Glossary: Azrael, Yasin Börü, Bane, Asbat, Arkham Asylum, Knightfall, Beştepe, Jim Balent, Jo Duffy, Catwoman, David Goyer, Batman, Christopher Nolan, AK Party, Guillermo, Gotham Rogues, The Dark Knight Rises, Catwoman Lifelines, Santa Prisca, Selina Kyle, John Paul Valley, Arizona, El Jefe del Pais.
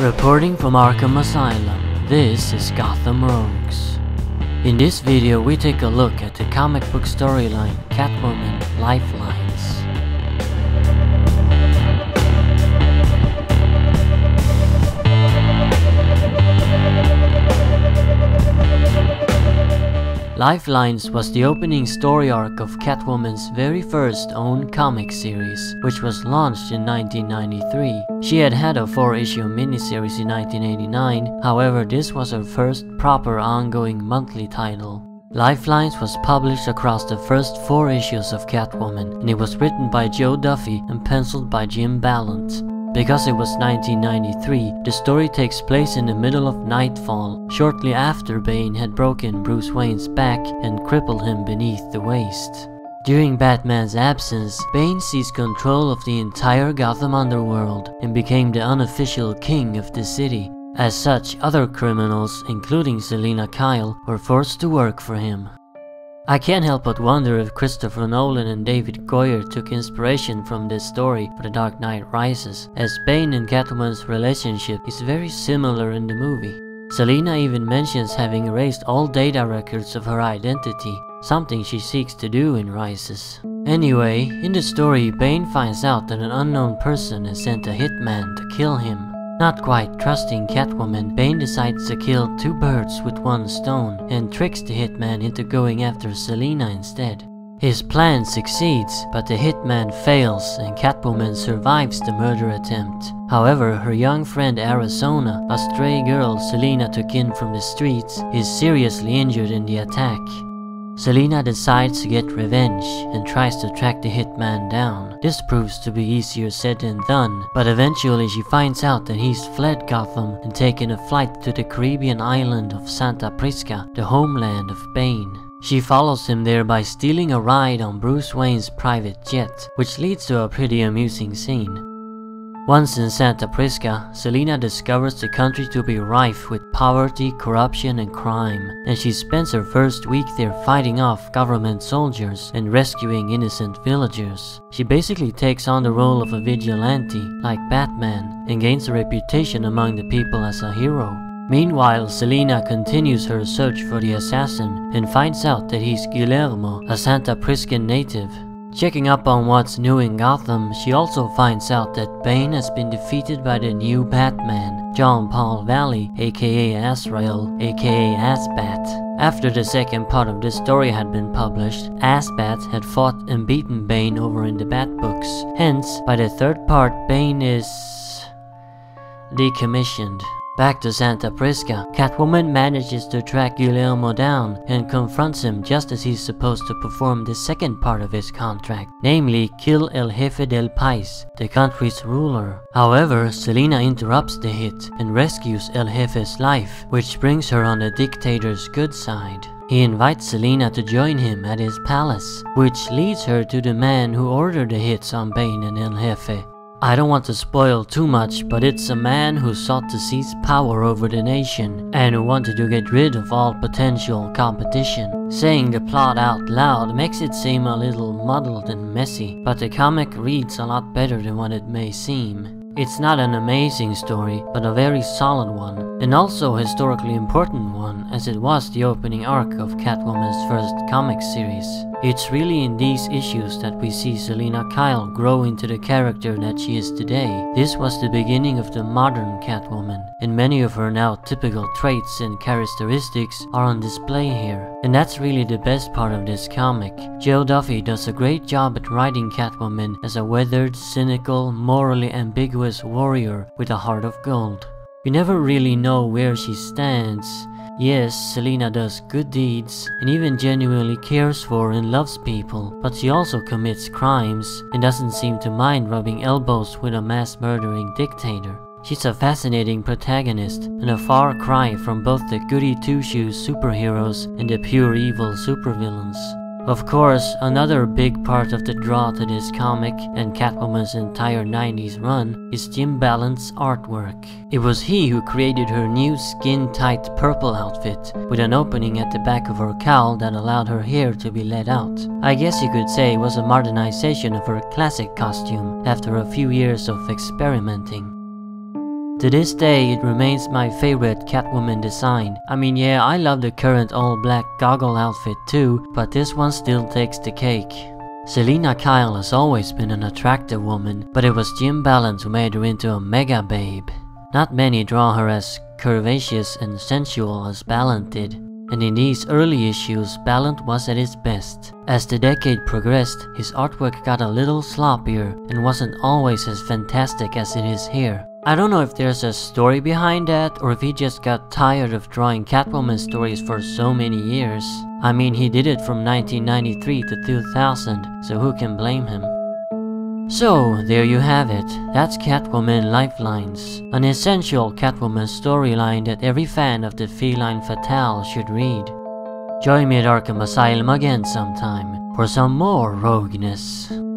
Reporting from Arkham Asylum, this is Gotham Rogues. In this video we take a look at the comic book storyline Catwoman Lifelines. Lifelines was the opening story arc of Catwoman's very first own comic series, which was launched in 1993. She had had a 4-issue miniseries in 1989, however this was her first proper ongoing monthly title. Lifelines was published across the first 4 issues of Catwoman, and it was written by Jo Duffy and penciled by Jim Balent. Because it was 1993, the story takes place in the middle of Knightfall, shortly after Bane had broken Bruce Wayne's back and crippled him beneath the waist. During Batman's absence, Bane seized control of the entire Gotham underworld and became the unofficial king of the city. As such, other criminals, including Selina Kyle, were forced to work for him. I can't help but wonder if Christopher Nolan and David Goyer took inspiration from this story for The Dark Knight Rises, as Bane and Catwoman's relationship is very similar in the movie. Selina even mentions having erased all data records of her identity, something she seeks to do in Rises. Anyway, in the story, Bane finds out that an unknown person has sent a hitman to kill him. Not quite trusting Catwoman, Bane decides to kill 2 birds with 1 stone and tricks the hitman into going after Selina instead. His plan succeeds, but the hitman fails and Catwoman survives the murder attempt. However, her young friend Arizona, a stray girl Selina took in from the streets, is seriously injured in the attack. Selina decides to get revenge and tries to track the hitman down. This proves to be easier said than done, but eventually she finds out that he's fled Gotham and taken a flight to the Caribbean island of Santa Prisca, the homeland of Bane. She follows him there by stealing a ride on Bruce Wayne's private jet, which leads to a pretty amusing scene. Once in Santa Prisca, Selina discovers the country to be rife with poverty, corruption and crime, and she spends her first week there fighting off government soldiers and rescuing innocent villagers. She basically takes on the role of a vigilante, like Batman, and gains a reputation among the people as a hero. Meanwhile, Selina continues her search for the assassin and finds out that he's Guillermo, a Santa Priscan native. Checking up on what's new in Gotham, she also finds out that Bane has been defeated by the new Batman, John Paul Valley, aka Azrael, aka Asbat. After the second part of this story had been published, Asbat had fought and beaten Bane over in the Batbooks. Hence, by the third part, Bane is decommissioned. Back to Santa Prisca, Catwoman manages to track Guillermo down and confronts him just as he's supposed to perform the second part of his contract, namely kill El Jefe del Pais, the country's ruler. However, Selina interrupts the hit and rescues El Jefe's life, which brings her on the dictator's good side. He invites Selina to join him at his palace, which leads her to the man who ordered the hits on Bane and El Jefe. I don't want to spoil too much, but it's a man who sought to seize power over the nation and who wanted to get rid of all potential competition. Saying the plot out loud makes it seem a little muddled and messy, but the comic reads a lot better than what it may seem. It's not an amazing story, but a very solid one, and also a historically important one, as it was the opening arc of Catwoman's first comic series. It's really in these issues that we see Selina Kyle grow into the character that she is today. This was the beginning of the modern Catwoman, and many of her now typical traits and characteristics are on display here. And that's really the best part of this comic. Jo Duffy does a great job at writing Catwoman as a weathered, cynical, morally ambiguous warrior with a heart of gold. We never really know where she stands. Yes, Selina does good deeds and even genuinely cares for and loves people, but she also commits crimes and doesn't seem to mind rubbing elbows with a mass-murdering dictator. She's a fascinating protagonist and a far cry from both the goody-two-shoes superheroes and the pure evil supervillains. Of course, another big part of the draw to this comic, and Catwoman's entire 90s run, is Jim Balent's artwork. It was he who created her new skin-tight purple outfit, with an opening at the back of her cowl that allowed her hair to be let out. I guess you could say it was a modernization of her classic costume, after a few years of experimenting. To this day, it remains my favorite Catwoman design. I mean, yeah, I love the current all-black goggle outfit too, but this one still takes the cake. Selina Kyle has always been an attractive woman, but it was Jim Balent who made her into a mega babe. Not many draw her as curvaceous and sensual as Balent did, and in these early issues, Balent was at his best. As the decade progressed, his artwork got a little sloppier and wasn't always as fantastic as it is here. I don't know if there's a story behind that, or if he just got tired of drawing Catwoman stories for so many years. I mean, he did it from 1993 to 2000, so who can blame him? So, there you have it. That's Catwoman Lifelines, an essential Catwoman storyline that every fan of the feline fatale should read. Join me at Arkham Asylum again sometime for some more rogueness.